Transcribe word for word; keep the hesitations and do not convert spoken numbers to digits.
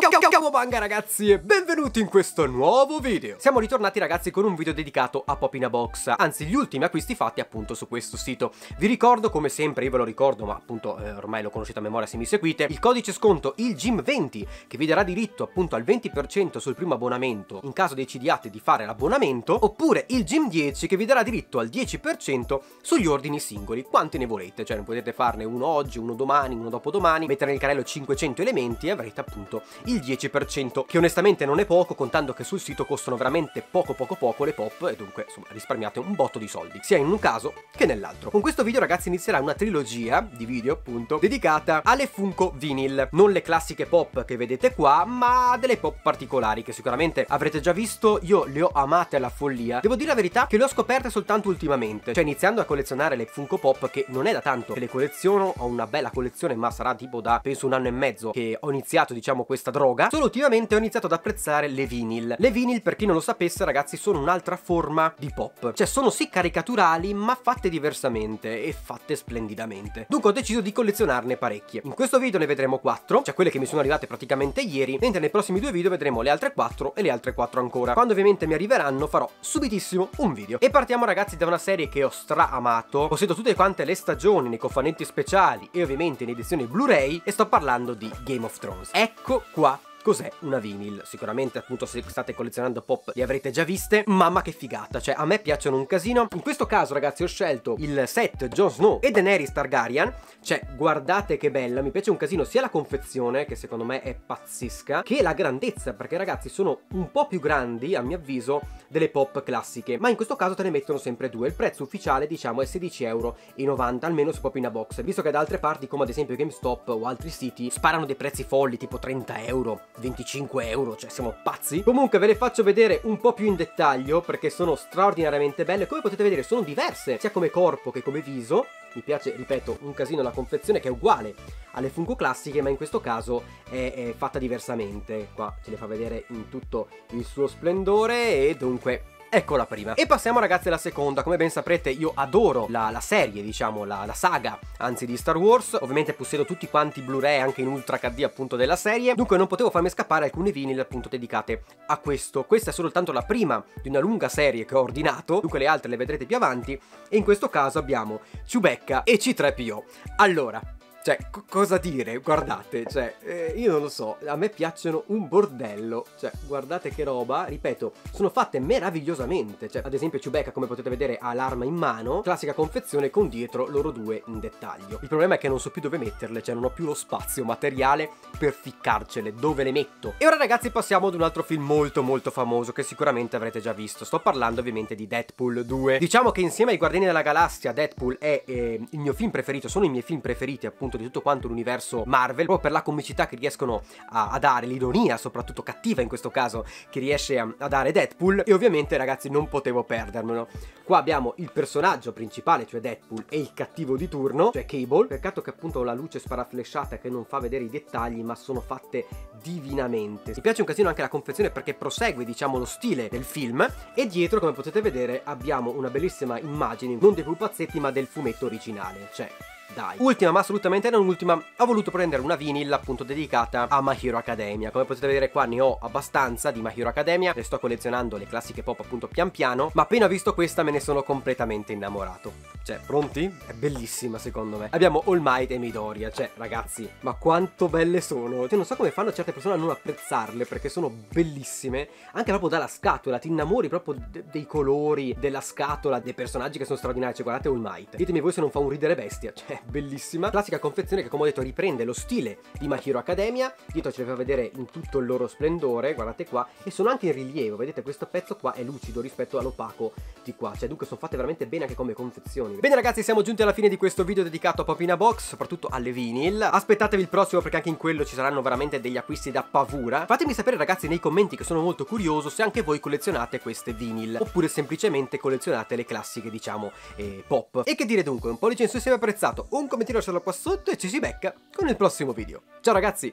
Ciao manga ragazzi e benvenuti in questo nuovo video. Siamo ritornati ragazzi con un video dedicato a Pop in a Box, anzi gli ultimi acquisti fatti appunto su questo sito. Vi ricordo come sempre, io ve lo ricordo ma appunto eh, ormai lo conoscete a memoria se mi seguite, il codice sconto il gym venti che vi darà diritto appunto al venti per cento sul primo abbonamento in caso decidiate di fare l'abbonamento, oppure il gym dieci che vi darà diritto al dieci per cento sugli ordini singoli, quanti ne volete, cioè ne potete farne uno oggi, uno domani, uno dopodomani, mettere nel carrello cinquecento elementi e avrete appunto il dieci per cento, che onestamente non è poco contando che sul sito costano veramente poco poco poco le pop e dunque insomma risparmiate un botto di soldi sia in un caso che nell'altro. Con questo video ragazzi inizierà una trilogia di video appunto dedicata alle Funko Vynl, non le classiche pop che vedete qua ma delle pop particolari che sicuramente avrete già visto. Io le ho amate alla follia, devo dire la verità che le ho scoperte soltanto ultimamente, cioè iniziando a collezionare le Funko Pop, che non è da tanto che le colleziono, ho una bella collezione ma sarà tipo da penso un anno e mezzo che ho iniziato diciamo questa droga, solo ultimamente ho iniziato ad apprezzare le Vynl. Le Vynl, per chi non lo sapesse ragazzi, sono un'altra forma di pop, cioè sono sì caricaturali ma fatte diversamente e fatte splendidamente, dunque ho deciso di collezionarne parecchie. In questo video ne vedremo quattro, cioè quelle che mi sono arrivate praticamente ieri, mentre nei prossimi due video vedremo le altre quattro e le altre quattro ancora. Quando ovviamente mi arriveranno farò subitissimo un video. E partiamo ragazzi da una serie che ho stra amato, possiedo tutte quante le stagioni nei cofanetti speciali e ovviamente in edizione Blu-ray, e sto parlando di Game of Thrones. Ecco qua cos'è una Vynl. Sicuramente appunto se state collezionando pop le avrete già viste, mamma che figata, cioè a me piacciono un casino. In questo caso ragazzi ho scelto il set Jon Snow e Daenerys Targaryen, cioè guardate che bella, mi piace un casino sia la confezione che secondo me è pazzesca che la grandezza, perché ragazzi sono un po' più grandi a mio avviso delle pop classiche, ma in questo caso te ne mettono sempre due. Il prezzo ufficiale diciamo è sedici e novanta euro almeno su Pop in a Box, visto che da altre parti come ad esempio GameStop o altri siti sparano dei prezzi folli tipo trenta euro, venticinque euro, cioè siamo pazzi. Comunque ve le faccio vedere un po' più in dettaglio perché sono straordinariamente belle. Come potete vedere sono diverse sia come corpo che come viso. Mi piace, ripeto, un casino la confezione che è uguale alle Funko classiche ma in questo caso è, è fatta diversamente. Qua ce le fa vedere in tutto il suo splendore e dunque ecco la prima. E passiamo ragazzi alla seconda. Come ben saprete io adoro la, la serie, diciamo la, la saga anzi di Star Wars, ovviamente possiedo tutti quanti Blu-ray anche in Ultra H D appunto della serie, dunque non potevo farmi scappare alcune Vynl appunto dedicate a questo. Questa è soltanto la prima di una lunga serie che ho ordinato, dunque le altre le vedrete più avanti. E in questo caso abbiamo Chewbacca e C tre P O. Allora, cioè, cosa dire? Guardate, cioè, eh, io non lo so, a me piacciono un bordello, cioè, guardate che roba, ripeto, sono fatte meravigliosamente, cioè, ad esempio Chewbacca, come potete vedere, ha l'arma in mano, classica confezione con dietro loro due in dettaglio. Il problema è che non so più dove metterle, cioè, non ho più lo spazio materiale per ficcarcele, dove le metto? E ora ragazzi passiamo ad un altro film molto molto famoso che sicuramente avrete già visto, sto parlando ovviamente di Deadpool due. Diciamo che insieme ai Guardiani della Galassia, Deadpool è eh, il mio film preferito, sono i miei film preferiti appunto, di tutto quanto l'universo Marvel, proprio per la comicità che riescono a, a dare, l'ironia soprattutto cattiva in questo caso che riesce a, a dare Deadpool. E ovviamente ragazzi non potevo perdermelo. Qua abbiamo il personaggio principale, cioè Deadpool, e il cattivo di turno, cioè Cable. Peccato che appunto la luce sparaflesciata che non fa vedere i dettagli, ma sono fatte divinamente. Mi piace un casino anche la confezione perché prosegue diciamo lo stile del film. E dietro come potete vedere abbiamo una bellissima immagine, non dei pupazzetti ma del fumetto originale, cioè dai. Ultima ma assolutamente non ultima, ho voluto prendere una Vynl appunto dedicata a My Hero Academia. Come potete vedere qua ne ho abbastanza di My Hero Academia, le sto collezionando le classiche pop appunto pian piano, ma appena visto questa me ne sono completamente innamorato. Cioè, pronti? È bellissima secondo me. Abbiamo All Might e Midoria, cioè ragazzi, ma quanto belle sono. Cioè non so come fanno certe persone a non apprezzarle perché sono bellissime, anche proprio dalla scatola, ti innamori proprio de dei colori, della scatola, dei personaggi che sono straordinari. Cioè guardate All Might, ditemi voi se non fa un ridere bestia, cioè bellissima, classica confezione che come ho detto riprende lo stile di My Hero Academia, dietro ce le fa vedere in tutto il loro splendore, guardate qua, e sono anche in rilievo, vedete questo pezzo qua è lucido rispetto all'opaco di qua, cioè dunque sono fatte veramente bene anche come confezioni. Bene ragazzi, siamo giunti alla fine di questo video dedicato a Pop in a Box, soprattutto alle Vynl. Aspettatevi il prossimo perché anche in quello ci saranno veramente degli acquisti da paura. Fatemi sapere ragazzi nei commenti, che sono molto curioso, se anche voi collezionate queste Vynl oppure semplicemente collezionate le classiche diciamo eh, pop. E che dire dunque, un pollice in su se vi è apprezzato, un commentino lasciatelo qua sotto e ci si becca con il prossimo video. Ciao ragazzi!